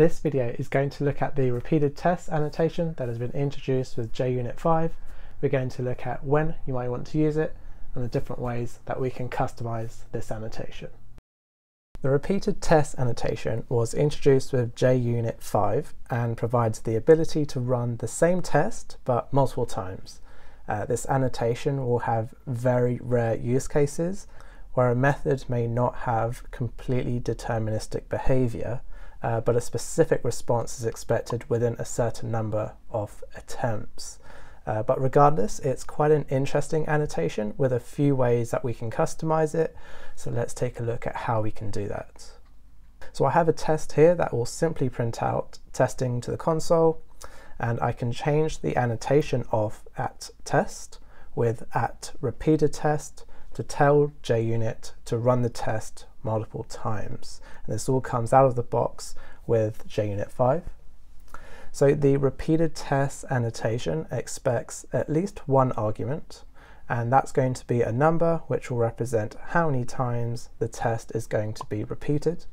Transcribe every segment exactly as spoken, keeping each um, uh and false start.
This video is going to look at the repeated test annotation that has been introduced with JUnit five. We're going to look at when you might want to use it and the different ways that we can customize this annotation. The repeated test annotation was introduced with JUnit five and provides the ability to run the same test but multiple times. Uh, this annotation will have very rare use cases where a method may not have completely deterministic behavior. Uh, but a specific response is expected within a certain number of attempts. Uh, but regardless, it's quite an interesting annotation with a few ways that we can customize it. So let's take a look at how we can do that. So I have a test here that will simply print out testing to the console, and I can change the annotation of at test with at repeated test to tell JUnit to run the test multiple times. And this all comes out of the box with JUnit five. So the repeated test annotation expects at least one argument, and that's going to be a number which will represent how many times the test is going to be repeated.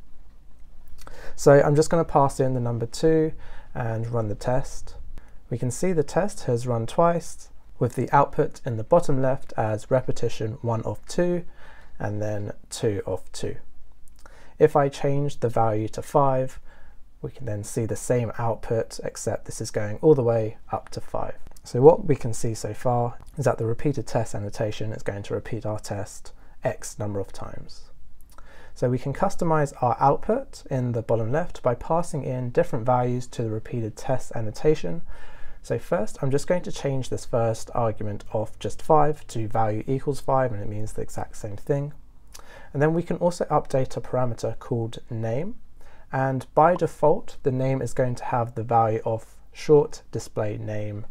So I'm just going to pass in the number two and run the test. We can see the test has run twice, with the output in the bottom left as repetition one of two and then two of two. If I change the value to five, we can then see the same output, except this is going all the way up to five. So what we can see so far is that the repeated test annotation is going to repeat our test X number of times. So we can customize our output in the bottom left by passing in different values to the repeated test annotation. So first, I'm just going to change this first argument of just five to value equals five, and it means the exact same thing. And then we can also update a parameter called name. And by default, the name is going to have the value of short display name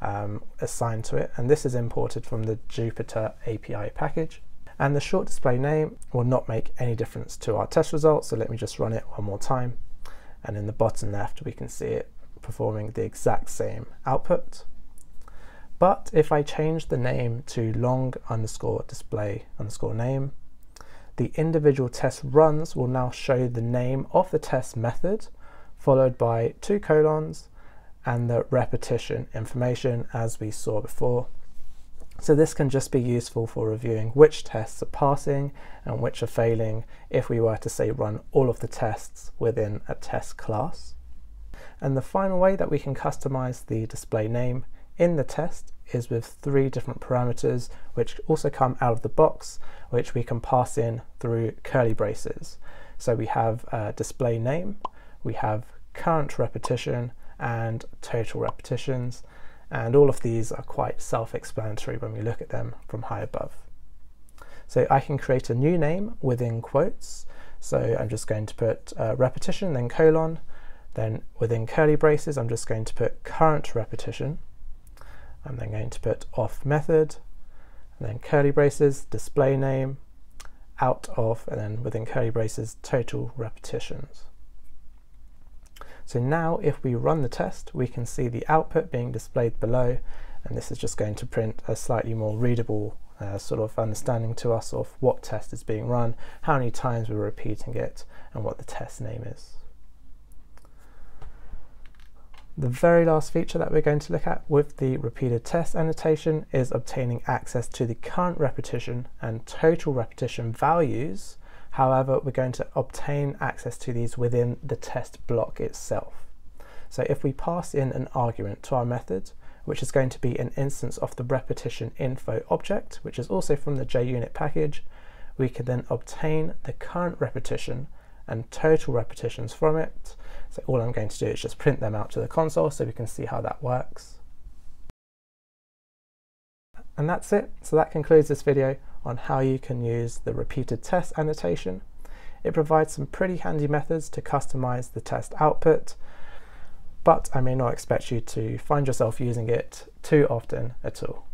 um, assigned to it. And this is imported from the Jupyter A P I package. And the short display name will not make any difference to our test results. So let me just run it one more time. And in the bottom left, we can see it performing the exact same output. But if I change the name to long underscore display underscore name, the individual test runs will now show the name of the test method followed by two colons and the repetition information as we saw before. So this can just be useful for reviewing which tests are passing and which are failing if we were to say run all of the tests within a test class. And the final way that we can customize the display name in the test is with three different parameters, which also come out of the box, which we can pass in through curly braces. So we have uh, display name, we have current repetition, and total repetitions. And all of these are quite self-explanatory when we look at them from high above. So I can create a new name within quotes. So I'm just going to put uh, repetition, then colon. Then within curly braces, I'm just going to put current repetition. I'm then going to put off method, and then curly braces, display name, out of, and then within curly braces, total repetitions. So now if we run the test, we can see the output being displayed below, and this is just going to print a slightly more readable uh, sort of understanding to us of what test is being run, how many times we're repeating it, and what the test name is. The very last feature that we're going to look at with the repeated test annotation is obtaining access to the current repetition and total repetition values. However, we're going to obtain access to these within the test block itself. So if we pass in an argument to our method, which is going to be an instance of the repetition info object, which is also from the JUnit package, we can then obtain the current repetition and total repetitions from it. So all I'm going to do is just print them out to the console so we can see how that works. And that's it. So that concludes this video on how you can use the repeated test annotation. It provides some pretty handy methods to customize the test output, but I may not expect you to find yourself using it too often at all.